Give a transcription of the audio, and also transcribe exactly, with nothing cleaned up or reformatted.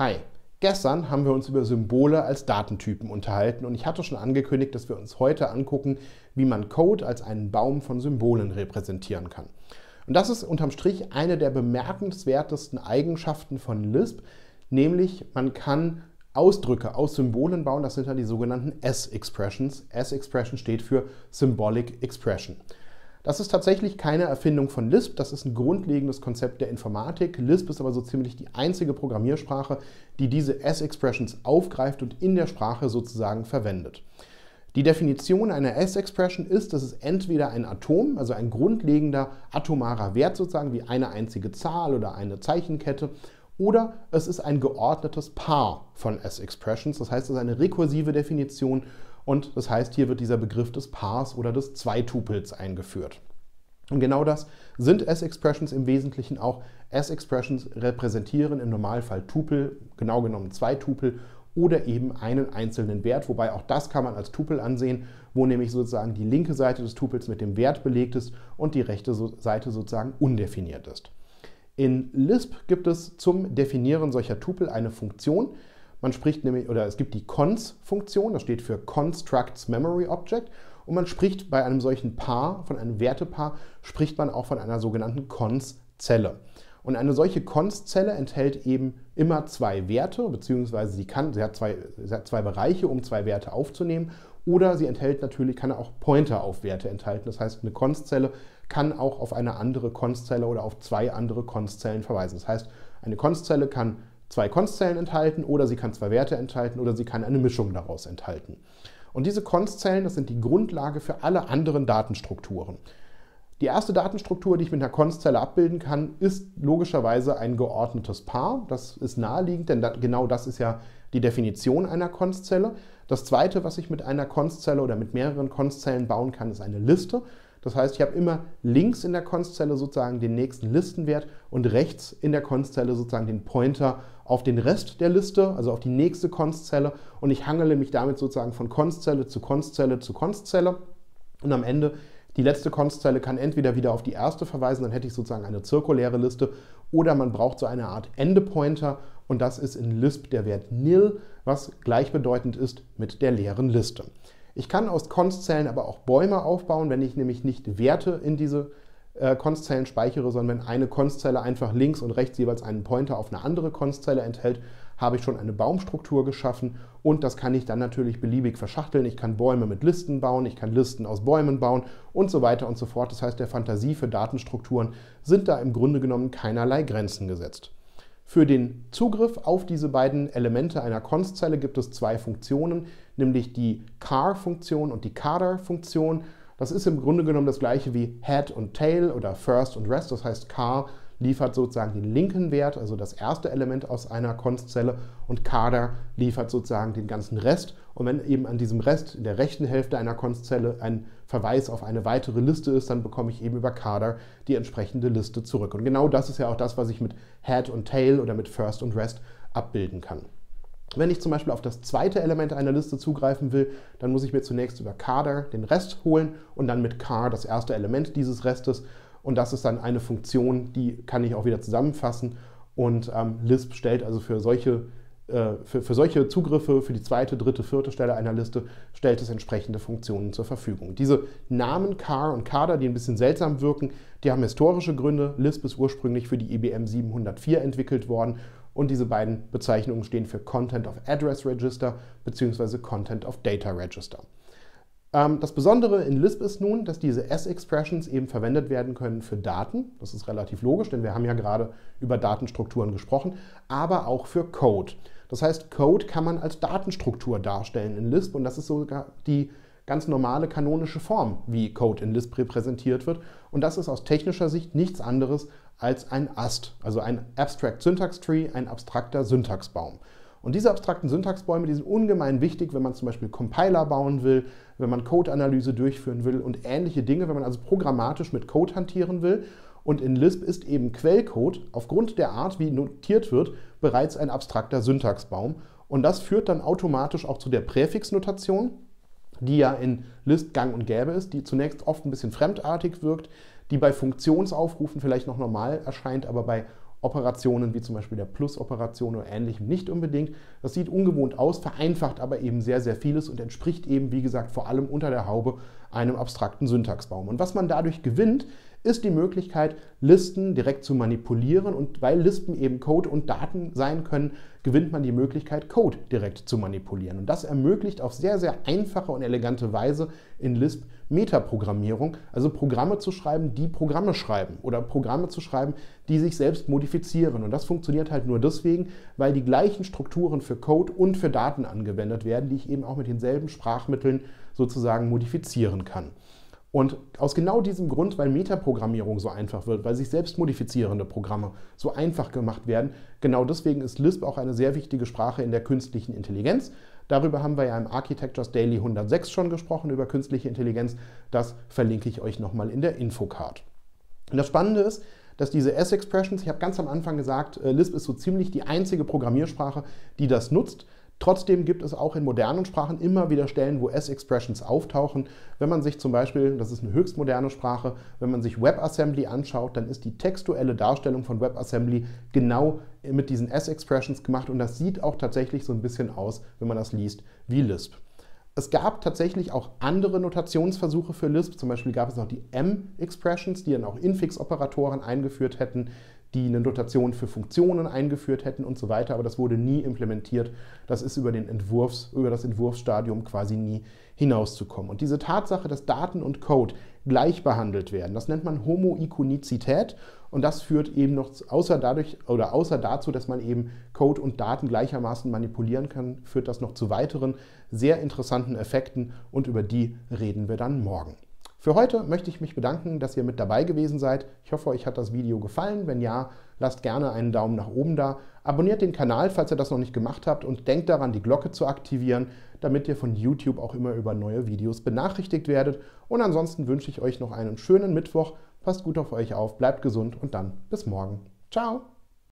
Hi, gestern haben wir uns über Symbole als Datentypen unterhalten und ich hatte schon angekündigt, dass wir uns heute angucken, wie man Code als einen Baum von Symbolen repräsentieren kann. Und das ist unterm Strich eine der bemerkenswertesten Eigenschaften von Lisp, nämlich man kann Ausdrücke aus Symbolen bauen, das sind dann die sogenannten S-Expressions. S-Expression steht für Symbolic Expression. Das ist tatsächlich keine Erfindung von Lisp, das ist ein grundlegendes Konzept der Informatik. Lisp ist aber so ziemlich die einzige Programmiersprache, die diese S-Expressions aufgreift und in der Sprache sozusagen verwendet. Die Definition einer S-Expression ist, dass es entweder ein Atom, also ein grundlegender atomarer Wert sozusagen, wie eine einzige Zahl oder eine Zeichenkette, oder es ist ein geordnetes Paar von S-Expressions, das heißt, es ist eine rekursive Definition. Und das heißt, hier wird dieser Begriff des Paars oder des Zweitupels eingeführt. Und genau das sind S-Expressions im Wesentlichen auch. S-Expressions repräsentieren im Normalfall Tupel, genau genommen zwei Tupel oder eben einen einzelnen Wert, wobei auch das kann man als Tupel ansehen, wo nämlich sozusagen die linke Seite des Tupels mit dem Wert belegt ist und die rechte Seite sozusagen undefiniert ist. In Lisp gibt es zum Definieren solcher Tupel eine Funktion. Man spricht nämlich, oder es gibt die Cons-Funktion, das steht für Constructs Memory Object, und man spricht bei einem solchen Paar, von einem Wertepaar, spricht man auch von einer sogenannten Cons-Zelle. Und eine solche Cons-Zelle enthält eben immer zwei Werte, beziehungsweise sie, kann, sie, hat zwei, sie hat zwei Bereiche, um zwei Werte aufzunehmen, oder sie enthält natürlich, kann auch Pointer auf Werte enthalten. Das heißt, eine Cons-Zelle kann auch auf eine andere Cons-Zelle oder auf zwei andere Cons-Zellen verweisen. Das heißt, eine Cons-Zelle kann zwei Cons-Zellen enthalten oder sie kann zwei Werte enthalten oder sie kann eine Mischung daraus enthalten. Und diese Cons-Zellen, das sind die Grundlage für alle anderen Datenstrukturen. Die erste Datenstruktur, die ich mit einer Cons-Zelle abbilden kann, ist logischerweise ein geordnetes Paar. Das ist naheliegend, denn da, genau das ist ja die Definition einer Cons-Zelle. Das zweite, was ich mit einer Cons-Zelle oder mit mehreren Cons-Zellen bauen kann, ist eine Liste. Das heißt, ich habe immer links in der Cons-Zelle sozusagen den nächsten Listenwert und rechts in der Cons-Zelle sozusagen den Pointer auf den Rest der Liste, also auf die nächste Cons-Zelle, und ich hangele mich damit sozusagen von Cons-Zelle zu Cons-Zelle zu Cons-Zelle, und am Ende die letzte Cons-Zelle kann entweder wieder auf die erste verweisen, dann hätte ich sozusagen eine zirkuläre Liste, oder man braucht so eine Art Ende-Pointer, und das ist in Lisp der Wert nil, was gleichbedeutend ist mit der leeren Liste. Ich kann aus Cons-Zellen aber auch Bäume aufbauen, wenn ich nämlich nicht Werte in diese äh, Cons-Zellen speichere, sondern wenn eine Cons-Zelle einfach links und rechts jeweils einen Pointer auf eine andere Cons-Zelle enthält, habe ich schon eine Baumstruktur geschaffen, und das kann ich dann natürlich beliebig verschachteln. Ich kann Bäume mit Listen bauen, ich kann Listen aus Bäumen bauen und so weiter und so fort. Das heißt, der Fantasie für Datenstrukturen sind da im Grunde genommen keinerlei Grenzen gesetzt. Für den Zugriff auf diese beiden Elemente einer Cons-Zelle gibt es zwei Funktionen, nämlich die Car-Funktion und die Cadr-Funktion. Das ist im Grunde genommen das gleiche wie Head und Tail oder First und Rest. Das heißt, Car liefert sozusagen den linken Wert, also das erste Element aus einer Cons-Zelle, und Cadr liefert sozusagen den ganzen Rest. Und wenn eben an diesem Rest in der rechten Hälfte einer Cons-Zelle ein Verweis auf eine weitere Liste ist, dann bekomme ich eben über Cadr die entsprechende Liste zurück. Und genau das ist ja auch das, was ich mit Head und Tail oder mit First und Rest abbilden kann. Wenn ich zum Beispiel auf das zweite Element einer Liste zugreifen will, dann muss ich mir zunächst über Cadr den Rest holen und dann mit Car das erste Element dieses Restes. Und das ist dann eine Funktion, die kann ich auch wieder zusammenfassen. Und ähm, Lisp stellt also für solche, äh, für, für solche Zugriffe, für die zweite, dritte, vierte Stelle einer Liste, stellt es entsprechende Funktionen zur Verfügung. Diese Namen Car und Cadr, die ein bisschen seltsam wirken, die haben historische Gründe. Lisp ist ursprünglich für die I B M siebenhundertvier entwickelt worden. Und diese beiden Bezeichnungen stehen für Content of Address Register bzw. Content of Data Register. Das Besondere in Lisp ist nun, dass diese S-Expressions eben verwendet werden können für Daten. Das ist relativ logisch, denn wir haben ja gerade über Datenstrukturen gesprochen, aber auch für Code. Das heißt, Code kann man als Datenstruktur darstellen in Lisp, und das ist sogar die ganz normale kanonische Form, wie Code in Lisp repräsentiert wird. Und das ist aus technischer Sicht nichts anderes als ein A S T, also ein Abstract Syntax Tree, ein abstrakter Syntaxbaum. Und diese abstrakten Syntaxbäume, die sind ungemein wichtig, wenn man zum Beispiel Compiler bauen will, wenn man Code-Analyse durchführen will und ähnliche Dinge, wenn man also programmatisch mit Code hantieren will. Und in Lisp ist eben Quellcode aufgrund der Art, wie notiert wird, bereits ein abstrakter Syntaxbaum. Und das führt dann automatisch auch zu der Präfixnotation, die ja in Lisp gang und gäbe ist, die zunächst oft ein bisschen fremdartig wirkt, die bei Funktionsaufrufen vielleicht noch normal erscheint, aber bei Operationen wie zum Beispiel der Plus-Operation oder ähnlichem nicht unbedingt. Das sieht ungewohnt aus, vereinfacht aber eben sehr, sehr vieles und entspricht eben, wie gesagt, vor allem unter der Haube einem abstrakten Syntaxbaum. Und was man dadurch gewinnt, ist die Möglichkeit, Listen direkt zu manipulieren, und weil Listen eben Code und Daten sein können, gewinnt man die Möglichkeit, Code direkt zu manipulieren. Und das ermöglicht auf sehr, sehr einfache und elegante Weise in Lisp Metaprogrammierung, also Programme zu schreiben, die Programme schreiben oder Programme zu schreiben, die sich selbst modifizieren. Und das funktioniert halt nur deswegen, weil die gleichen Strukturen für Code und für Daten angewendet werden, die ich eben auch mit denselben Sprachmitteln sozusagen modifizieren kann. Und aus genau diesem Grund, weil Metaprogrammierung so einfach wird, weil sich selbst modifizierende Programme so einfach gemacht werden, genau deswegen ist Lisp auch eine sehr wichtige Sprache in der künstlichen Intelligenz. Darüber haben wir ja im Architectures Daily hundertsechs schon gesprochen, über künstliche Intelligenz. Das verlinke ich euch nochmal in der Infocard. Und das Spannende ist, dass diese S-Expressions, ich habe ganz am Anfang gesagt, Lisp ist so ziemlich die einzige Programmiersprache, die das nutzt. Trotzdem gibt es auch in modernen Sprachen immer wieder Stellen, wo S-Expressions auftauchen. Wenn man sich zum Beispiel, das ist eine höchst moderne Sprache, wenn man sich WebAssembly anschaut, dann ist die textuelle Darstellung von WebAssembly genau mit diesen S-Expressions gemacht, und das sieht auch tatsächlich so ein bisschen aus, wenn man das liest, wie Lisp. Es gab tatsächlich auch andere Notationsversuche für Lisp, zum Beispiel gab es noch die M-Expressions, die dann auch Infix-Operatoren eingeführt hätten, die eine Notation für Funktionen eingeführt hätten und so weiter, aber das wurde nie implementiert. Das ist über den Entwurfs, über das Entwurfsstadium quasi nie hinauszukommen. Und diese Tatsache, dass Daten und Code gleich behandelt werden, das nennt man Homoikonizität, und das führt eben noch außer dadurch oder außer dazu, dass man eben Code und Daten gleichermaßen manipulieren kann, führt das noch zu weiteren sehr interessanten Effekten, und über die reden wir dann morgen. Für heute möchte ich mich bedanken, dass ihr mit dabei gewesen seid. Ich hoffe, euch hat das Video gefallen. Wenn ja, lasst gerne einen Daumen nach oben da. Abonniert den Kanal, falls ihr das noch nicht gemacht habt, und denkt daran, die Glocke zu aktivieren, damit ihr von YouTube auch immer über neue Videos benachrichtigt werdet. Und ansonsten wünsche ich euch noch einen schönen Mittwoch. Passt gut auf euch auf, bleibt gesund und dann bis morgen. Ciao!